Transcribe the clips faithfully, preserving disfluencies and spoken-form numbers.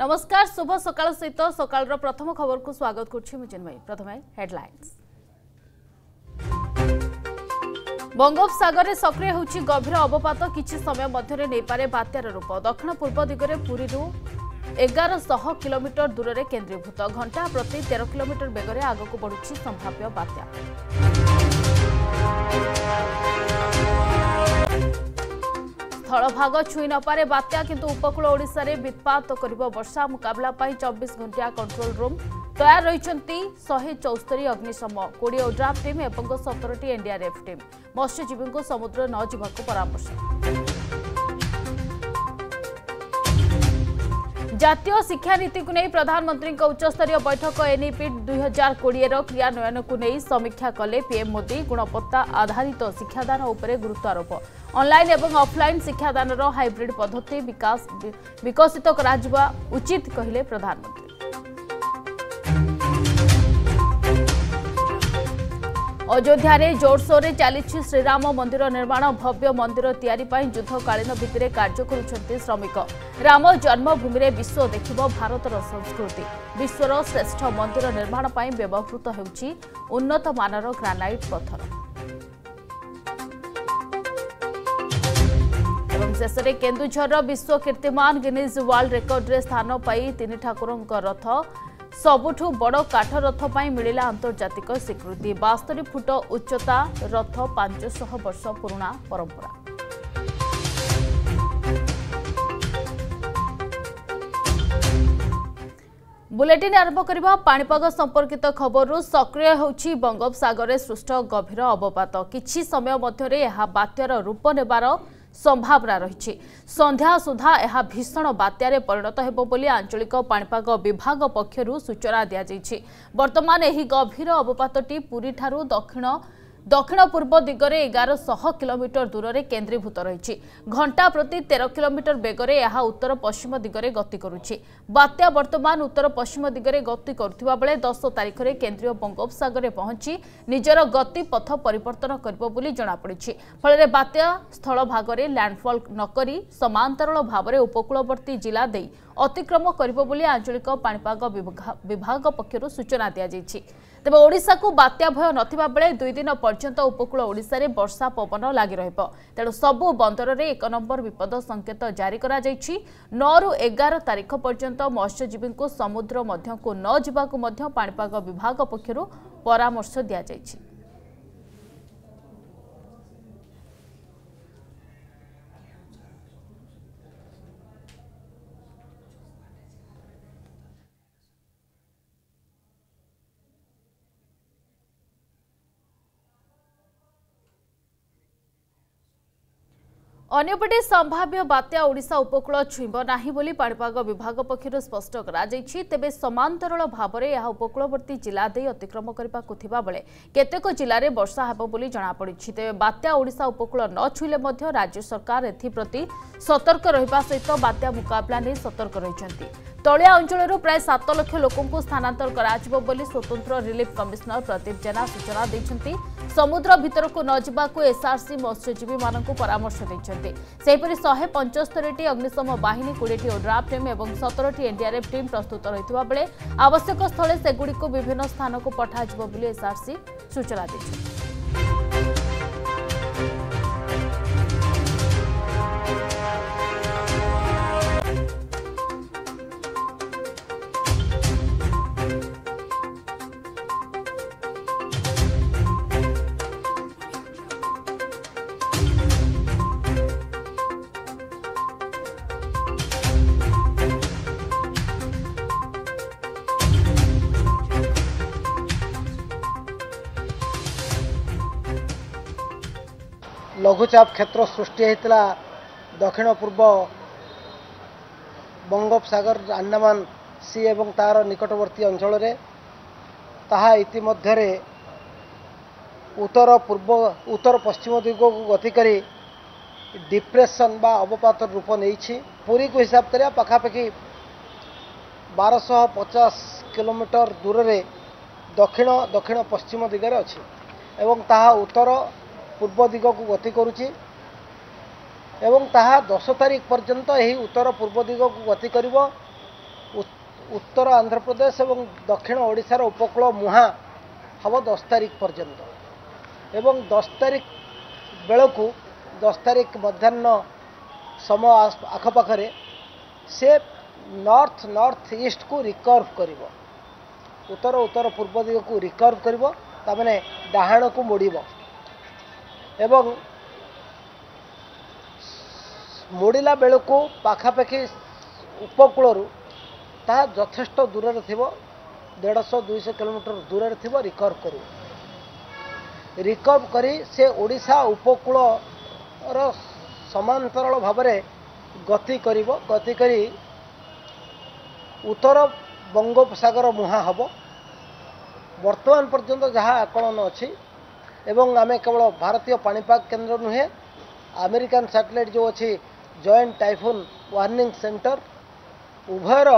नमस्कार शुभ सकाळ सहित सकाळर प्रथम खबर को स्वागत करछि मु चिन्मय। प्रथम हेडलाइंस। बंगोपसागर में सक्रिय होछि गभीर अवपात, किछि समय मध्यरे नेपारे बात्यार रूप। दक्षिण पूर्व दिगरे पुरी रु ग्यारह सौ किलोमीटर दूर रे केंद्रीभूत, घंटा प्रति तेरह किलोमीटर बेगरे आगक बढ़ुछि संभाव्य बात्या। स्थलभाग छुई नपारे बात्या, किंतु उपकूल ओडिशा रे वित्पात करिव वर्षा। मुकाबला पाई चौबीस घंटिया कंट्रोल रूम तैयार रहिछंती एक सौ चौहत्तर अग्निशम, बीस ओड्राफ टीम एवं सत्रह टी एनडीआरएफ टीम। मत्स्यजीवी को समुद्र न जीवाक परामर्श। जातीय शिक्षा नीति को नहीं प्रधानमंत्री उच्चस्तरीय बैठक, एनईपी दुई हजार कोड़े क्रियान्वयन को नहीं समीक्षा कले पीएम मोदी। गुणवत्ता आधारित शिक्षादान उपर गुरुत्वारोप, ऑनलाइन एवं ऑफलाइन शिक्षादान हाइब्रिड पद्धति विकास विकसित करा जबा उचित कहिले प्रधानमंत्री। अयोध्या में जोरसोर में चली श्रीराम मंदिर निर्माण, भव्य मंदिर तैयारी में युद्धकालीन भित्ति में कार्य करुछंती श्रमिक। राम जन्मभूमि में विश्व देखिब भारतर संस्कृति, विश्वर श्रेष्ठ मंदिर निर्माण पर व्यवहृत होउछि उन्नत मानर ग्रानाइट पत्थर। शेषे केन्दुझर विश्व कीर्तिमान गिनीज वर्ल्ड रेकर्ड रे स्थान पाई तीन ठाकुर रथ, सबुठु बड़ काठ रथ पाई मिलिला आंतर्जातिक स्वीकृति। बास्तरी फुट उच्चता रथ पांचशह वर्ष पुराणा परंपरा। बुलेटिन आरंभ करिबा पाणीपाग संपर्कित खबर। सक्रिय होछि बंगोपसागर रे सृष्ट गभीर अवपात, किछि समय मध्यरे एहा बात्यार रूप नेबार संभावना रही। संध्या सुधा यह भीषण बात्यारे परिणत हेबो बोली आंचलिक पाणीपाग विभाग पक्षरु सूचना दिया जायछि। वर्तमान एही गभीर अवपातटी पुरी ठारु दक्षिण दक्षिण पूर्व दिगरे ग्यारह सौ किलोमीटर दूर रे केंद्रीभूत रही। घंटा प्रति तेरह किलोमीटर बेगरे यह उत्तर पश्चिम दिगरे गति करुछि। बात्या वर्तमान उत्तर पश्चिम दिगरे गति करुवा बेले दस तारीख में केंद्रीय बंगोपसागर में पहुंची निजर गति पथ परिवर्तन करबो बोली जणा पड़िछि। फलरे बात्या स्थल भाग में लैंडफॉल नकरी समांतरल भाव में उपकूलवर्ती जिला देई अतिक्रम करबो बोली आंचलिक पाणीपाग विभाग पक्षरु सूचना दिया जायछि। तेब ओडिशा को बात्या भय नथिबा बेले दुई दिन पर्यंत उपकूल ओडिशा रे वर्षा पवन लागी रहिबो। तेणु सबु बंदर रे एक नंबर विपद संकेत जारी करा जायछि। नौ रु ग्यारह तारीख पर्यंत मत्स्यजीवी को समुद्र मध्य को न जिबाकु मध्य पाणीपाग विभाग पक्षरु परामर्श दिया जायछि। अन्यपटे संभाव्य बात्या ओडिशा उपकूल छुईब नाही बोली पाणीपाग विभाग पक्षर स्पष्ट करा जायछि। तेबे समांतरल भाव में यह उपकूलवर्ती जिला दे अतिक्रम करबा को थिबा बेले केतेक जिले में वर्षा हेबो बोली जणा पड़िछि। तेबे बात्या ओडिशा उपकूल न छुईले मध्य राज्य सरकार एथिप्रति सतर्क रहिबा सहित बात्या मुकाबला ने सतर्क रहिछंती। तलिया अंचल प्राय सात लाख लोकंकु स्थानांतर कराजिबो बोली स्वतंत्र रिलीफ कमिशनर प्रदीप जेना सूचना दैछंती। समुद्र भीतर को न जावाक एसआरसी मत्स्यजीवी मानक परामर्श दैछंती। सेहिपरि एक सौ पचहत्तर टी अग्निशम बाहिनी बीस टी ओड्राफ टीम एवं सत्रह टी एनडीआरएफ टीम प्रस्तुत रहितबा बेले आवश्यक स्थले सेगुडी को विभिन्न स्थान को पठाजिबो बोली एसआरसी सूचना दैछंती। लघुचाप क्षेत्र सृष्टि होता दक्षिण पूर्व बंगोपसागर अंडमान सी एवं तार निकटवर्ती अंचल ताहा इतिमध्य उत्तर पूर्व उत्तर पश्चिम दिग को गति करी डिप्रेशन बा अवपात रूप नहीं। पुरी को हिसाब करा पखापाखि बारह सौ पचास किलोमीटर दूर रे दक्षिण दक्षिण पश्चिम दिगरे अछि एवं ताहा उत्तर पूर्व दिग को गति करुची एवं ताहा दस तारीख पर्यंत यही उत्तर पूर्व दिग को गति करिवो। उत्तर आंध्र प्रदेश और दक्षिण ओडिशार उपकूल मुहा हम दस तारिख पर्यंत एवं दस तारिख बेलू दस तारिख मध्याह्न समय आखपाखे से नॉर्थ नॉर्थ ईस्ट को रिकर्व कर उत्तर उत्तर पूर्व दिग को रिकर्व कर डाहाण को मोड़ एवं मोड़ा बेलू पाखापाखि उपकूल ता यथेष्ट दूर देश दुईश किलोमीटर दूर रिकर्व कर रिकर्व करी से ओडिशा उपकूल समांतरल भाव गति कर गति करी उत्तर बंगोपसागर मुहा हम वर्तमान पर्यंत जहाँ आकलन अच्छी एवं आम केवल भारतीय पाणीपाग केन्द्र नुहे अमेरिकन सैटेलाइट जो अच्छी जॉइंट टाइफून वार्निंग सेंटर उभयर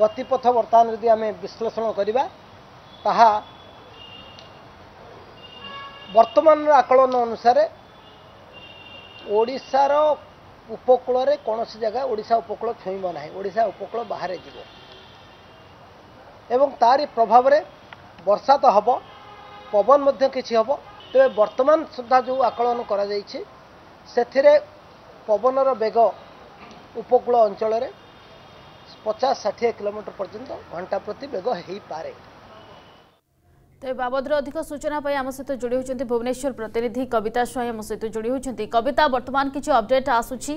गतिपथ बर्तमान यदि आम विश्लेषण करवा ताहा वर्तमान आकलन अनुसार ओडिशार उपकूल रे कौन सी जगह ओडिशा उपकूल छुईब ना ओडिशा उपकूल बाहर जीव एवं तारी प्रभाव रे वर्षा तो हम पवन मध्य किछि हम तेज वर्तमान सुधा जो आकलन करा जाइछि सेथिरे पवनर बेग उपकूल अंचल रे पचास षाठी किलोमीटर पर्यंत घंटा प्रति बेग हो पाए। तो बाबद अधिक सूचना पर आम सहित जोड़ी होती भुवनेश्वर प्रतिनिधि कविता स्वाई आम सहित जोड़ी होती। कविता वर्तमान किसी अपडेट आसूची?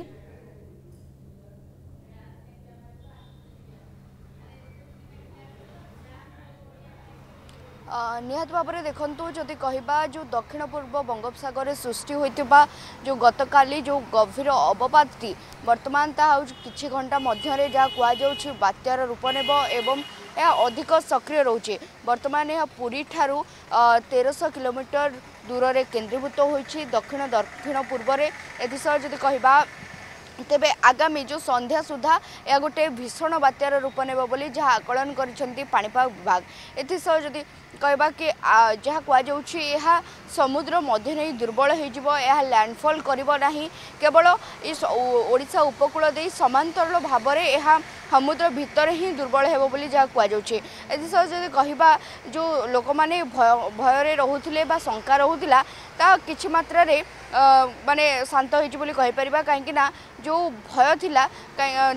निहत भाव में देखूँ जदि कह जो दक्षिण पूर्व बंगोपसगर सृष्टि होता जो गत काली जो गभीर अवपातटी बर्तमान ताउ कि घंटा मध्य जहाँ कह बात्यार रूप नेब एवं यह अधिक सक्रिय रोचे। बर्तमान यह पुरी ठारू तेरश किलोमीटर दूर से केन्द्रीभूत हो दक्षिण दक्षिण पूर्व एथसह जदि कह तेबे आगामी जो संध्या सुधा या गोटे भीषण बात्यार रूप नेब बोली जहाँ आकलन कर पाणीपाग विभाग एथसह जदि कहवा कि जहाँ कह समुद्र मध्य नहीं दुर्बल हो लैंडफॉल करिबो नाही केवल इस ओडिशा उपकूल दे समांतर भाव में यह समुद्र भितर ही दुर्बल हेबो बोली जहाँ कहुचे। एथसह जदि कहवा जो लोक मैंने भय रोले शंका रोला ता किछि मात्रा रे माने शांत होइछि कहीपर कहीं जो भय थिला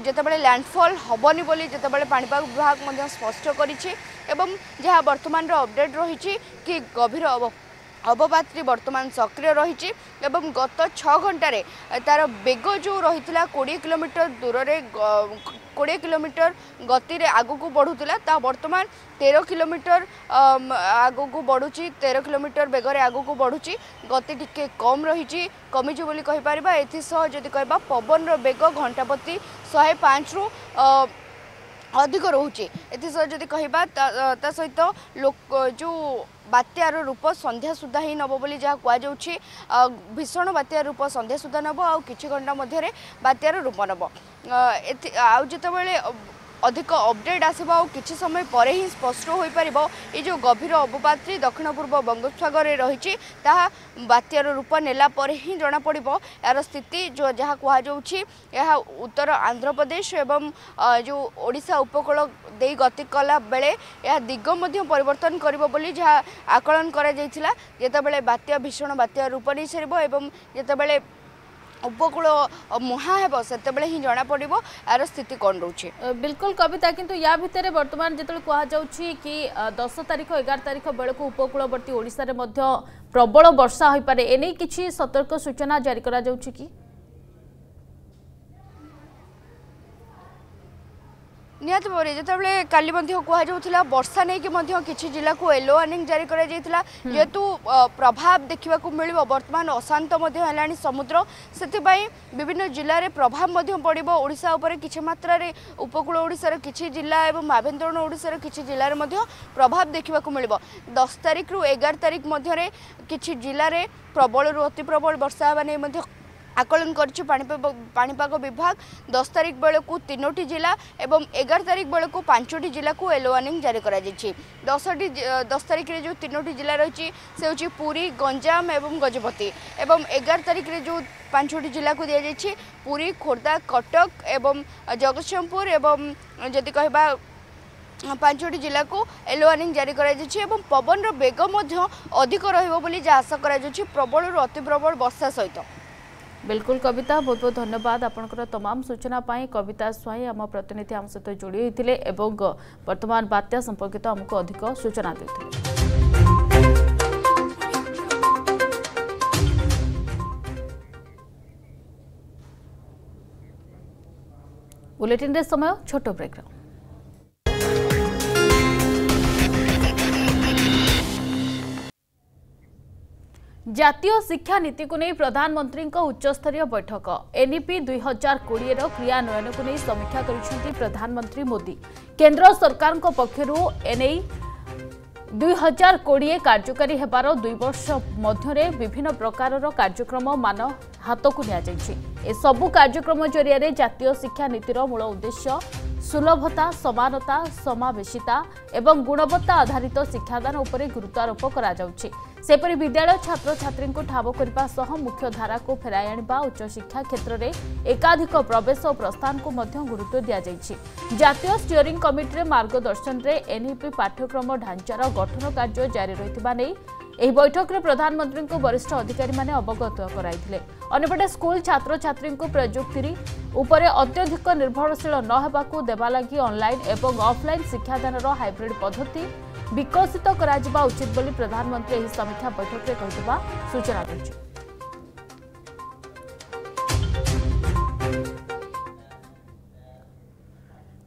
जितेबाला लैंडफॉल हबनी बोली जितेबाला पाणीपाग विभाग मध्य स्पष्ट करिछि एवं जहाँ वर्तमान अपडेट रही कि गभीर अवपातटी बर्तमान सक्रिय रही एवं गत छः घंटार तार बेग जो रही कोड़े किलोमीटर दूर से कोड़े किलोमीटर गति रे आगू बढ़ूला ता बर्तमान तेरह किलोमीटर आगू बढ़ू तेरह किलोमीटर बेगर आगू बढ़ू गति टिके कम रही कमिजी बोली कहीपर एथसह जदि कह पवन रेग घंटा प्रति शहे पाँच रु अधिक रोचे। एथसह जदि कह सहित लोक जो बात्यार रूप संध्या सुधा ही नब बोली जहाँ कह भीषण बात्यार रूप संध्या सुधा नब आ कि घंटा मध्य बात्यार रूप नब आउ जितेबाला अधिक अपडेट आसब आ कि समय पर ही स्पष्ट हो पार ये जो गभीर अवपातटी दक्षिण पूर्व बंगोपसागर में रही बात्यार रूप नेला पर ही जना पड़ यार स्थिति जो जहाँ कह उत्तर आंध्र प्रदेश एवं जो ओडिशा उपकूल दे गति कला बेले यह दिग मध्य परिवर्तन करिबो बोली जहाँ आकलन करा जेतेबेले बात्या भीषण बात्या रूप नहीं सारिबो एवं जेतेबेले उपकूल मुहा है सेतबेले ही जना पड़ यार स्थिति कौन रोचे। बिल्कुल कविता किंतु या भितर वर्तमान जिते कहुच्छी कि दस तारिख एगार तारिख बेलू उपकूलवर्ती ओडिशा रे मध्य प्रबल वर्षा हो पारे एने किछि सतर्क सूचना जारी करा जाउछि कि? निहत भाव में जितेबाला काली कहुला वर्षा नहीं कि जिला को येलो वार्निंग जारी करा जेहेतु प्रभाव देखा मिल बर्तमान अशांत है समुद्र से विभिन्न जिले प्रभाव पड़े ओडिशा उपर कि मात्रा रे उपकूल ओडिशार किसी जिला और आभ्यंतरण ओडिशार किसी जिले में प्रभाव देखा मिल दस तारिख रु एगार तारिख मध्य किसी जिले प्रबल रु अति प्रबल वर्षा होगा नहीं आकलन करछि पाणीपाग विभाग। दस तारिख बेलू तीनोटी जिला एवं एगार तारिख बेलू पांचोटी जिला को येलो वार्निंग जारी करा जाइछि। दस दस तारिख रे जो तीनोटी जिला रही से होछि पुरी गंजाम एवं गजपति एवं एगार तारिख रे जो पांचोटी जिला को दि जाइछि पुरी खोर्धा कटक एवं जगतसिंहपुर एवं जदि कहबा पांचोटी जिला को येलो वार्निंग जारी एवं पवन रेग अधिक रशा प्रबल अति प्रबल वर्षा सहित। बिल्कुल कविता, बहुत बहुत धन्यवाद आपणकर तमाम सूचना पाई। कविता स्वाई आम प्रतिनिधि आम सहित जोड़ी होते एवं वर्तमान बात्या संपर्कित आमको अधिक सूचना देते। बुलेटिन रे समय छोट ब्रेक। जातीय शिक्षा नीति को नहीं प्रधानमंत्री उच्चस्तरीय बैठक एनईपी दुई हजार कोड़े क्रियान्वयन को नहीं समीक्षा कर प्रधानमंत्री मोदी। केंद्र सरकार पक्षर एने दुई हजार कोड़े कार्यकारी होबार दुई वर्ष मध्य विभिन्न प्रकार कार्यक्रम मान हाथ को नि सबू कार्यक्रम जरिया जातीय शिक्षा नीतिर मूल उद्देश्य सुलभता समानता समावेशिता एवं गुणवत्ता आधारित शिक्षादान उपरे गुरुत्वारोप करा जाउछि। सेपरि विद्यालय छात्र छात्री को ठाब करने सह मुख्य धारा को फेराय आनिबा उच्च शिक्षा क्षेत्र में एकाधिक प्रवेश और प्रस्थान को मध्य गुरुत्व दिया जाइछि। जातीय स्टीयरिंग कमिटी मार्गदर्शन में एनईपी पाठ्यक्रम ढांचार गठन कार्य जारी रहितबा नै एही बैठक रे प्रधानमंत्री को वरिष्ठ अधिकारी माने अवगत कराइथिले। अन्यपटे स्कूल छात्र छात्री को प्रजुक्ति उपरे अत्यधिक निर्भरशील न होबाकू देबा लागि ऑनलाइन एवं ऑफलाइन शिक्षादान हाइब्रिड पद्धति विकसित करा जिबा उचित बोली प्रधानमंत्री एही समीक्षा बैठक रे कहितबा सूचना दैछि।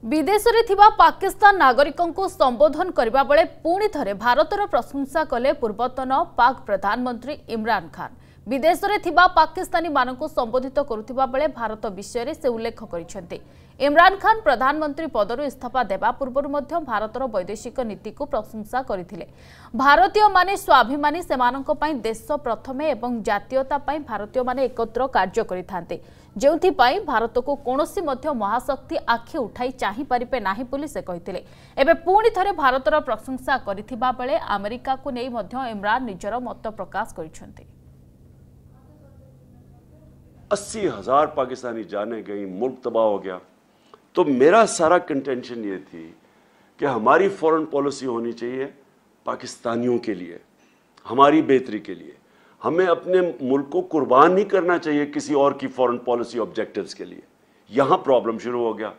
विदेशरे थिबा पाकिस्तान नागरिकों संबोधन करबा बेले पुणी थरे भारतर प्रशंसा कले पूर्वतन पाक प्रधानमंत्री इमरान खान। विदेशरे थिबा पाकिस्तानी मानकू संबोधित करुथिबा बेले भारत विषय से उल्लेख करिसेंते। इमरान खान प्रधानमंत्री पदरू इस्तीफा देवा पूर्व मध्य भारतर वैदेशिक नीति को प्रशंसा करथिले। भारतीय माने स्वाभिमानी सेमानक पई देश प्रथमे एवं जातीयता पई भारतीय माने एकत्र कार्य करिथांते, जेउथि पई भारत को कोनोसी मध्य महाशक्ति आखि उठाई चाहि परिबे नाही बोली से कहिथिले। एबे पुणी थरे भारतर प्रशंसा करिथिबा बेले अमेरिका को नै मध्य इमरान निजर मत प्रकाश करिसेंते। अस्सी हजार पाकिस्तानी जाने गई, मुल्क तबाह हो गया। तो मेरा सारा कंटेंशन ये थी कि हमारी फॉरेन पॉलिसी होनी चाहिए पाकिस्तानियों के लिए, हमारी बेहतरी के लिए। हमें अपने मुल्क को कुर्बान नहीं करना चाहिए किसी और की फॉरेन पॉलिसी ऑब्जेक्टिव्स के लिए। यहाँ प्रॉब्लम शुरू हो गया।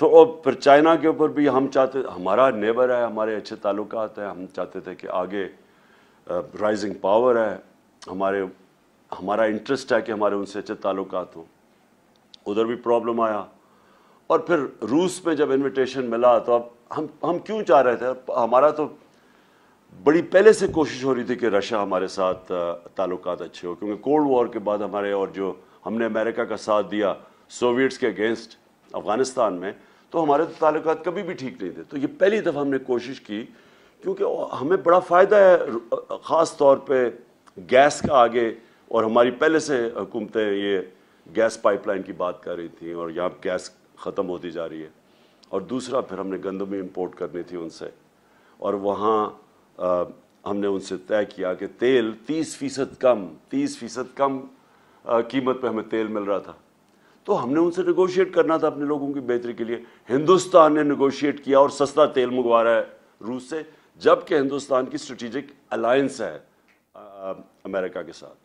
तो अब फिर चाइना के ऊपर भी हम चाहते, हमारा नेबर है, हमारे अच्छे ताल्लुकात हैं, हम चाहते थे कि आगे राइजिंग पावर है, हमारे हमारा इंटरेस्ट है कि हमारे उनसे अच्छे ताल्लुकात हों। उधर भी प्रॉब्लम आया। और फिर रूस में जब इन्विटेशन मिला तो अब हम हम क्यों चाह रहे थे, हमारा तो बड़ी पहले से कोशिश हो रही थी कि रशिया हमारे साथ ताल्लुकात अच्छे हो, क्योंकि कोल्ड वॉर के बाद हमारे और जो हमने अमेरिका का साथ दिया सोवियट्स के अगेंस्ट अफगानिस्तान में, तो हमारे तो ताल्लुकात कभी भी ठीक नहीं थे। तो ये पहली दफ़ा हमने कोशिश की, क्योंकि हमें बड़ा फ़ायदा है ख़ास तौर पर गैस का आगे, और हमारी पहले से हुकूमतें ये गैस पाइपलाइन की बात कर रही थी और यहाँ गैस ख़त्म होती जा रही है। और दूसरा फिर हमने गंदम इंपोर्ट करनी थी उनसे, और वहाँ आ, हमने उनसे तय किया कि तेल तीस फीसद कम तीस फीसद कम आ, कीमत पे हमें तेल मिल रहा था। तो हमने उनसे निगोशिएट करना था अपने लोगों की बेहतरी के लिए। हिंदुस्तान ने निगोशिएट किया और सस्ता तेल मंगवा रहा है रूस से, जबकि हिंदुस्तान की स्ट्रेटेजिक अलायंस है आ, आ, अमेरिका के साथ।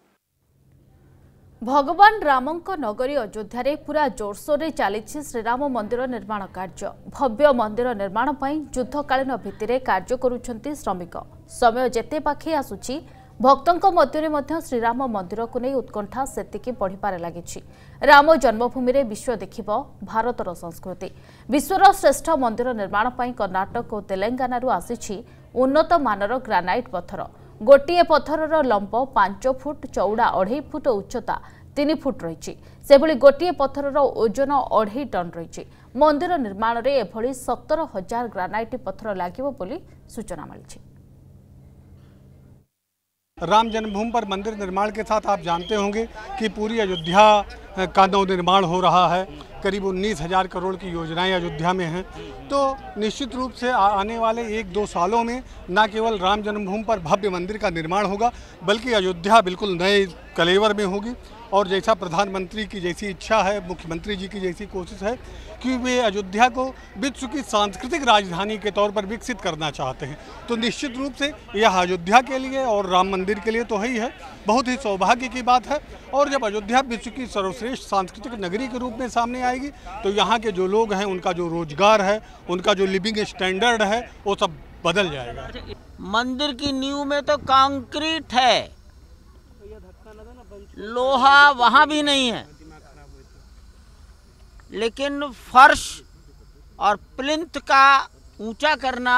भगवान रामंक नगरी अयोध्या पूरा जोरसोर चली श्रीराम मंदिर निर्माण कार्य। भव्य मंदिर निर्माण पर युद्धकालीन भित्ति कार्य करुछंती श्रमिक। समय जेते पाखे आसुची भक्तों मध्य मध्य श्रीराम मंदिर को नहीं उत्कंठा सेतिकी बढ़िपार लगी। राम जन्मभूमि में विश्व देखिब भारतर संस्कृति। विश्वर श्रेष्ठ मंदिर निर्माण पर कर्णाटक और तेलंगानु आसी उन्नत मानर ग्रानाइट पत्थर। गोटे पथर लंब पांच फुट चौड़ा अढ़े फुट उच्चता तीन फुट रही, से गोटे पथर ओजन अढ़े टन रही। मंदिर निर्माण में एभली सतर हजार ग्रानाइट पथर लगे सूचना मिली। राम जन्मभूमि पर मंदिर निर्माण के साथ आप जानते होंगे कि पूरी अयोध्या का नव निर्माण हो रहा है। करीब उन्नीस हज़ार करोड़ की योजनाएं अयोध्या में हैं। तो निश्चित रूप से आने वाले एक दो सालों में न केवल राम जन्मभूमि पर भव्य मंदिर का निर्माण होगा, बल्कि अयोध्या बिल्कुल नए कलेवर में होगी। और जैसा प्रधानमंत्री की जैसी इच्छा है, मुख्यमंत्री जी की जैसी कोशिश है कि वे अयोध्या को विश्व की सांस्कृतिक राजधानी के तौर पर विकसित करना चाहते हैं, तो निश्चित रूप से यह अयोध्या के लिए और राम मंदिर के लिए तो ही है, बहुत ही सौभाग्य की बात है। और जब अयोध्या विश्व की सर्वश्रेष्ठ सांस्कृतिक नगरी के रूप में सामने आएगी तो यहाँ के जो लोग हैं, उनका जो रोजगार है, उनका जो लिविंग स्टैंडर्ड है, वो सब बदल जाएगा। मंदिर की नींव में तो कंक्रीट है, लोहा वहाँ भी नहीं है, लेकिन फर्श और प्लिंथ का ऊंचा करना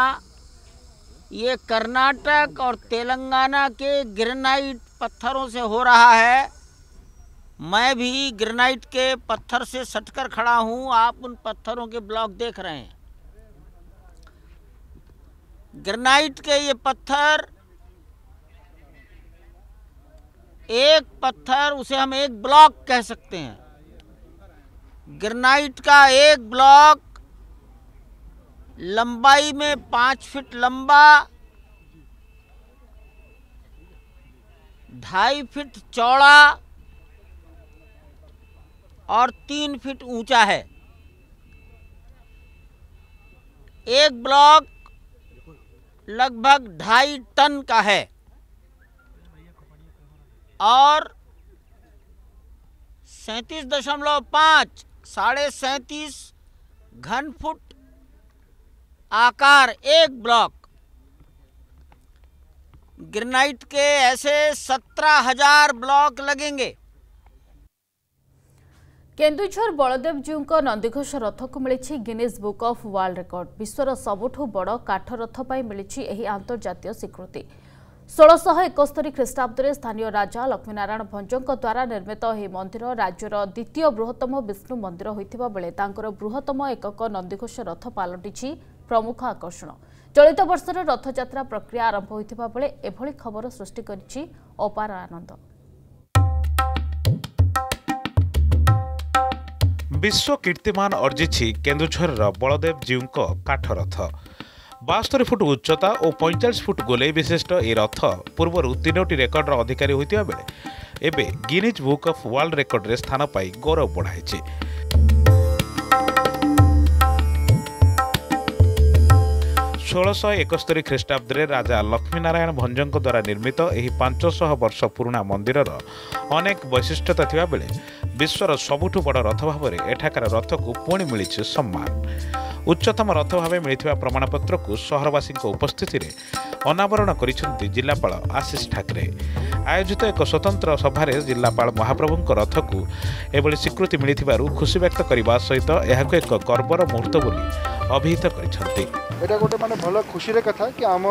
ये कर्नाटक और तेलंगाना के ग्रेनाइट पत्थरों से हो रहा है। मैं भी ग्रेनाइट के पत्थर से सटकर खड़ा हूँ, आप उन पत्थरों के ब्लॉक देख रहे हैं। ग्रेनाइट के ये पत्थर, एक पत्थर उसे हम एक ब्लॉक कह सकते हैं। ग्रेनाइट का एक ब्लॉक लंबाई में पाँच फीट लंबा, ढाई फीट चौड़ा और तीन फीट ऊंचा है। एक ब्लॉक लगभग ढाई टन का है और सैंतीस दशमलव पाँच साढ़े सैंतीस घन फुट आकार एक ब्लॉक। ग्रेनाइट के ऐसे सत्रह हजार ब्लॉक लगेंगे। केन्दुझर बलदेवजीऊ नंदीघोष रथ को मिली Guinness book of world record. विश्वर सबुठु बड़ काठ रथ पर मिली अंतर्जातीय स्वीकृति। षोलशह एकस्तरी ख्रीष्टाब्द में स्थानीय राजा लक्ष्मीनारायण भंजों द्वारा निर्मित यह मंदिर राज्यर द्वितीय बृहत्तम विष्णु मंदिर होता बेले बृहत्तम एकक नंदीघोष रथ पलटि प्रमुख आकर्षण। चलित वर्षर रथयात्रा प्रक्रिया आरंभ होता बेले एभली खबर सृष्टि करिछि अपार आनंद। विश्व कीर्तिमान अर्जिछि केन्दुझर बलदेवजीऊ काठ रथ। बास्तरी फुट उच्चता और पैंचाश फुट गोले विशिष्ट ए रथ पूर्वर तीनोटी रेकर्डर अधिकारी होता बेले एबे Guinness book of world record रे स्थान पाई गौरव बढ़ाई। षोलश एकस्तरी ख्रीष्टाब्द में राजा लक्ष्मीनारायण भंजों द्वारा निर्मित यह पांचशह वर्ष पुराणा मंदिर अनेक वैशिष्टता थी बेले विश्वर सबुठ बड़ रथ भाव में एठाकार रथ को पुणी मिली सम्मान। उच्चतम रथ भाव मिलता प्रमाणपत्र को सहरवासी उपस्थिति में अनावरण करिसेंति जिलापाल आशीष ठाकरे। आयोजित एक स्वतंत्र सभार जिलापाल महाप्रभु रथ को एभली स्वीकृति मिलू खुशी व्यक्त करने सहित यह एक गर्वर मुहूर्त बोली अभिहित करें। भल खुशी कथा कि आम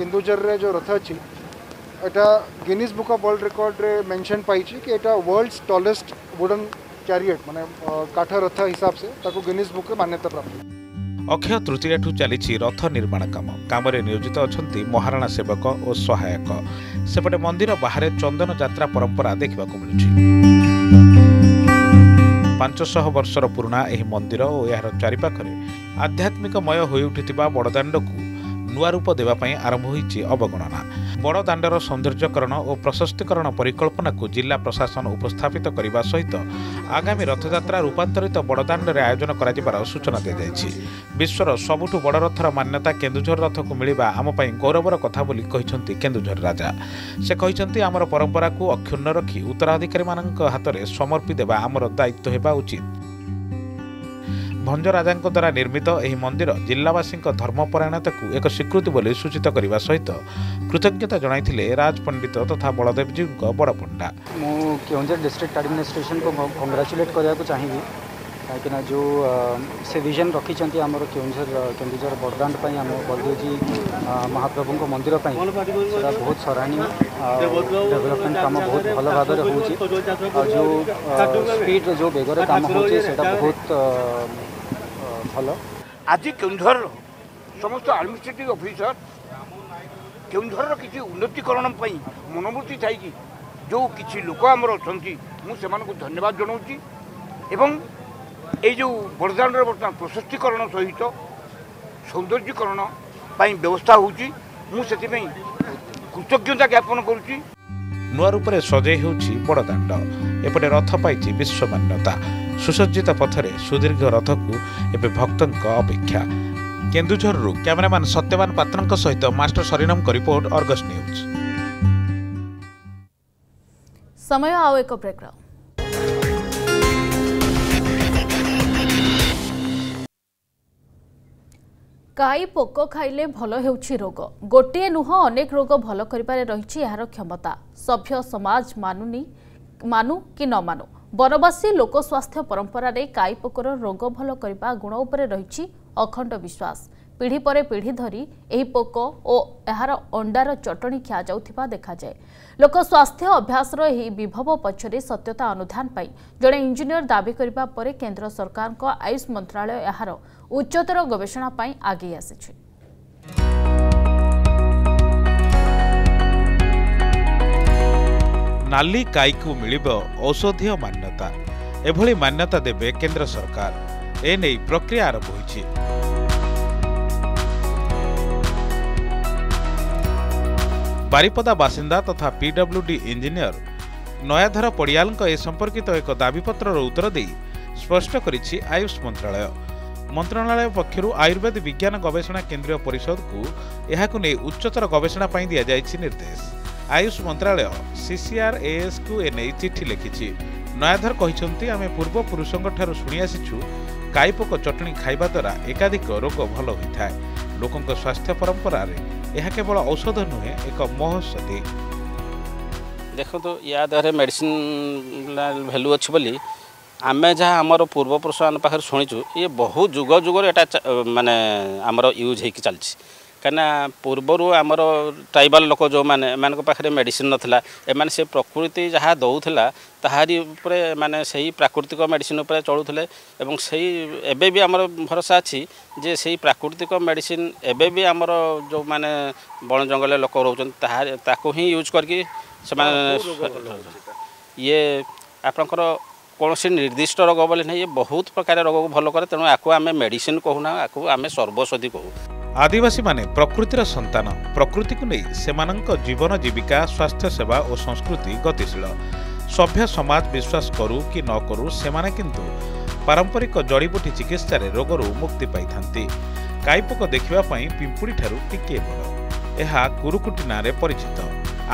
केन्दुझर रे जो रथ अच्छी एटा Guinness book of world record रे मेंशन पाई कि एटा वर्ल्ड्स टॉलेस्ट वुडन कैरियट माने काठ रथ हिसाब से गिनीज बुक में मान्यता प्राप्त। अक्षय तृतीया चली रथ निर्माण काम काम नियोजित अच्छा महाराणा सेवक और सहायक। सेपटे मंदिर बाहर चंदन यात्रा परंपरा देखा मिलूँ। पांचशह वर्षर पुराणा यह मंदिर और यार चारिपाखे आध्यात्मिकमय होउठी बड़दाण्ड को नूआ रूप देवाई आरंभ होती अवगणना। बड़दाण्डर सौंदर्यकरण और प्रशस्तीकरण परिकल्पना को जिला प्रशासन उपस्थापित करने सहित आगामी रथयात्रा रूपांतरित बड़दाण्डे आयोजन कर सूचना दी जाएगी। विश्वर सबुठ बड़ रथर मान्यता केन्दुझर रथ को मिलवा आमपाई गौरवर कथा बोली कहते केन्दुझर राजा। से कहते आमर परंपरा को अक्षुण्ण रखी उत्तराधिकारी मानक हाथ में समर्पी देवा आमर दायित्व होगा उचित। भंज राजा द्वारा निर्मित यह मंदिर जिलावासी धर्मपरायणता को एक स्वीकृति बोली सूचित करने सहित कृतज्ञता जनाई राज पंडित तथा बलदेवजी बड़ पंडा। मुझे केओंझर डिस्ट्रिक्ट एडमिनिस्ट्रेशन को कंग्राचुलेट करने को चाहिए कहीं जो से विजन रखी आमर केओंझर केन्दुझर बड़दाण्ड आम बलदेवजी महाप्रभु मंदिर बहुत सराहनीय डेवलपमेंट काम बहुत भल भाव हो जो स्पीड जो बेगर काम हो बहुत हेलो आज केन्दुझर समस्त एडमिनिस्ट्रेटिव ऑफिसर केन्दुझर किसी उन्नतिकरण मनोवृत्ति थी जो किसी लोक आमर अच्छा मुझे धन्यवाद जनाऊँ एवं ये जो बड़दाण्ड बर्तमान प्रशस्तीकरण सहित सौंदर्यकरण व्यवस्था होती मुझे कृतज्ञता ज्ञापन करुँगी। ନୂଆ ରୂପରେ ସଜେଇ ହେଉଛି ବଡ଼ଦାଣ୍ଡ। ଏପଟେ ରଥ ପାଇଛି ବିଶ୍ୱମାନ୍ୟତା। ସୁସଜ୍ଜିତ ପଥରେ ସୁଦୀର୍ଘ ରଥକୁ ଏବେ ଭକ୍ତଙ୍କ ଅପେକ୍ଷା। କେନ୍ଦୁଝରରୁ କ୍ୟାମେରାମ୍ୟାନ୍ ସତ୍ୟବାନ ପାତ୍ରଙ୍କ ସହିତ ମାଷ୍ଟର ସରିରାମଙ୍କ ରିପୋର୍ଟ, ଅର୍ଗସ୍ ନ୍ୟୁଜ୍। ସମୟ ଆଉ ଏକ ବ୍ରେକ୍। काई पोक खाइले भल हेउछि रोग। गोटे नुह अनेक रोग भल करिबारे रहिछि यार क्षमता। सभ्य समाज मानुनी मानु कि न मानु बरवासी लोक स्वास्थ्य परंपरा रे काई पोकर रोग भल करिबा गुण उपरे रहिछि अखंड विश्वास। पीढ़ी परे पीढ़ी धरी एही पोक ओ यार अंडार चटणी खिया जाउथिबा देखा जाय। लोक स्वास्थ्य अभ्यास रो एही विभव पछरे सत्यता अनुधान पाई जणे इंजीनियर दाबी करिबा परे केंद्र सरकार को आयुष मंत्रालय यार उच्चतर गवेषणा पाई आगे आसिछि। नाली काई को मिलिबो औषधीय मान्यता। एभली मान्यता देबे केंद्र सरकार। ए नै प्रक्रिया आरंभ होइछि। बारिपदा बासिंदा तथा पीडब्ल्यूडी इंजीनियर नयाधर पड़ियाल ए संपर्कित एक दाबीपत्र उत्तर दे स्पष्ट करिछि आयुष मंत्रालय। मंत्रणालय पक्षर आयुर्वेद विज्ञान गवेषणा केन्द्रीय परिषद को यह उच्चतर गवेषणा दि जाएगी निर्देश। आयुष मंत्रालय सीसीआरएएस को एने चिठी लिखि नयाधर कहते आम पूर्वपुरुषों ठार शुणिआसीचु काईपोक चटणी खाଇବା द्वारा एकाधिक रोग भल होता है। लोक स्वास्थ्य परंपरा यह केवल औषध नुहे एक महोषधि। देखो तो या द्वारा मेडिसिन भैल्यू अच्छी बोली आमे जहाँ आमर पूर्वपुरुष मान पाखे शुणीचु ये बहुत जुग जुगर यहाँ मानने आमर यूज होगी चलती। कहीं पूर्वर आमर ट्राइबल लोक जो मैंने एम पाखे मेडिसिन नाला एम से प्रकृति जहाँ दौला ताहारी माने सही प्राकृतिक मेडिसिन चलुले से एबे भी आमर भरोसा अच्छी जे सही प्राकृतिक मेडिसिन एबे भी आमर जो माने बण जंगल लोक रोचा ही यूज करके ये आपंकर कौन से निर्दिष्ट रोग बोले ना ये बहुत प्रकार रोग को भल कै तेणु आपको आम मेडिसिन कहूना आपको आम सर्वौषधि कहू। आदिवासी माने प्रकृतिर संतान। प्रकृति को नहीं सेमानंक जीवन जीविका स्वास्थ्य सेवा और संस्कृति गतिशील। सभ्य समाज विश्वास करू कि न करू सेमाने किंतु पारंपरिक जड़ीबूटी चिकित्सार रोगरू मुक्ति पाई। काईपोक देखापी पिंपुड़ी ठारू टिके बड़। यह कुरुकुटी नारे परिचित।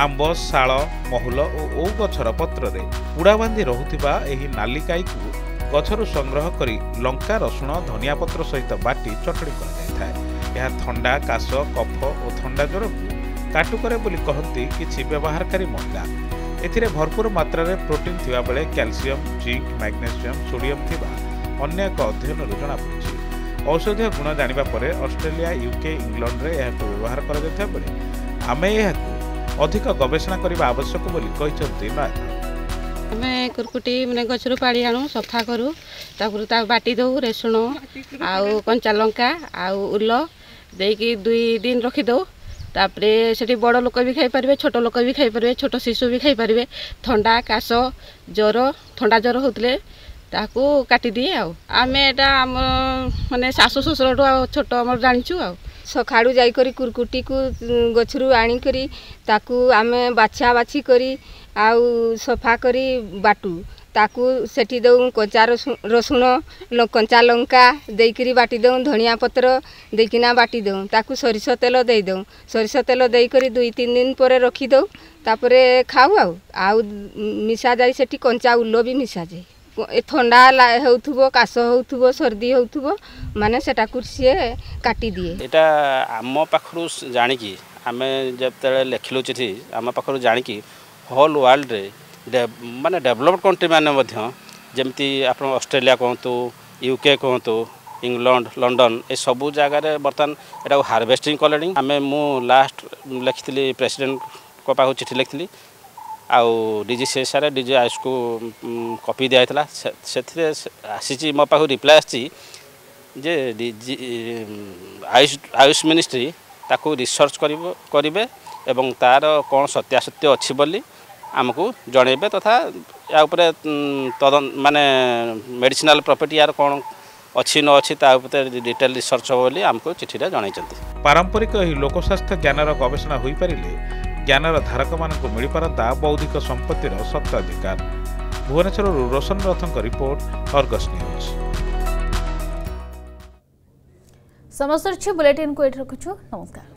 आंब शाल महुल और ओ गछर पत्र रे उड़ा बांधि रहुथिबा एही नाली काई को गछरू संग्रह करी लंका रसुण धनिया पत्र सहित बाटी चटणी कराइए। यह थंडा काश कफ और थंडा ज्वर को काटुकरे बोली कहती किसी व्यवहारकारी महिला। एथिरे भरपूर मात्रा प्रोटीन थिबा बेले कैल्शियम जिंक मैग्नेशियम सोडियम थिबा अन्य एक अध्ययन जनापड़ी। औषधीय गुण जानिबा परे ऑस्ट्रेलिया यूके इंग्लैंड रे यह व्यवहार करा बेले आमे यह अधिक गवेषणा करने आवश्यक बोली कहते नयाधर। आम कुरकुटी मैंने गचर पाड़ी आणु सफा करूँ बाटी दू रेसुण आउ कंचा लंका आउ उल देकी दुई दिन रखीदे। तापरे से बड़ लोक भी खाईपर छोट लोक भी खाईपर छोट शिशु भी खाईपर। थंडा काश ज्वर थंडा ज्वर होते काटिदिए। आम एटा आम मानने शाशु श्वशुर छोट आम जाचु। आ सखाड़ू जाकर कुरकुटी को गचरू आनी करी ताकू आमे बाछा बाछी करी आउ सफा करी बाटू ताकू सेठी दऊ कंचा रसुण कंचा लंका देकरी बाटी दऊ धनिया पत्र देकिना बाटी दऊ ताकू सरिष तेल दे दऊ सरिष तेल देकरी दुई तीन दिन पर रखी दऊ तापरे खाऊ। आउ आउ मिसा जाई सेठी कंचा उल्लो भी मिसा जाए। थंडा होथुबो काश होथुबो सर्दी होथुबो माने सेटा कुर्सी काटी दिए। एटा आम पाखरु जानिकी आम जब लिखिलु चिठी आम पाखरु जानिकी होल वर्ल्ड रे माने डेवलप्ड कंट्री माने मध्य जेमती आपण ऑस्ट्रेलिया कहतु यूके कहतु इंग्लैंड लंडन ए सबु जगार बर्तमान एटा हार्वेस्टिंग कले। आम मु लास्ट लिखिली प्रेसिडेंट को पाखु चिठी लिखिली आउ डीजी से सारे डीजी आयुष को कॉपी दिया था से आसी मो पाखु रिप्लाय जे डीजी आयुष आयुष मिनिस्ट्री ताकू रिसर्च करेंगे एवं तार कौन सत्यासत्य अच्छी बोली आमको जनइबे तथा या उपरे तदन माने मेडिसिनल प्रॉपर्टी यार कौन अच्छी न अच्छी डिटेल रिसर्च होमको चिठी जनई। पारंपरिक लोक स्वास्थ्य ज्ञान गवेषणा हो पारे ज्ञानर धारक मानक मिल पारता बौद्धिक संपत्तिर सत्ताधिकार। भुवनेश्वर रोशन रथों रिपोर्ट अर्गस न्यूज। समस्त बुलेटिन को एठ रखुछु। नमस्कार।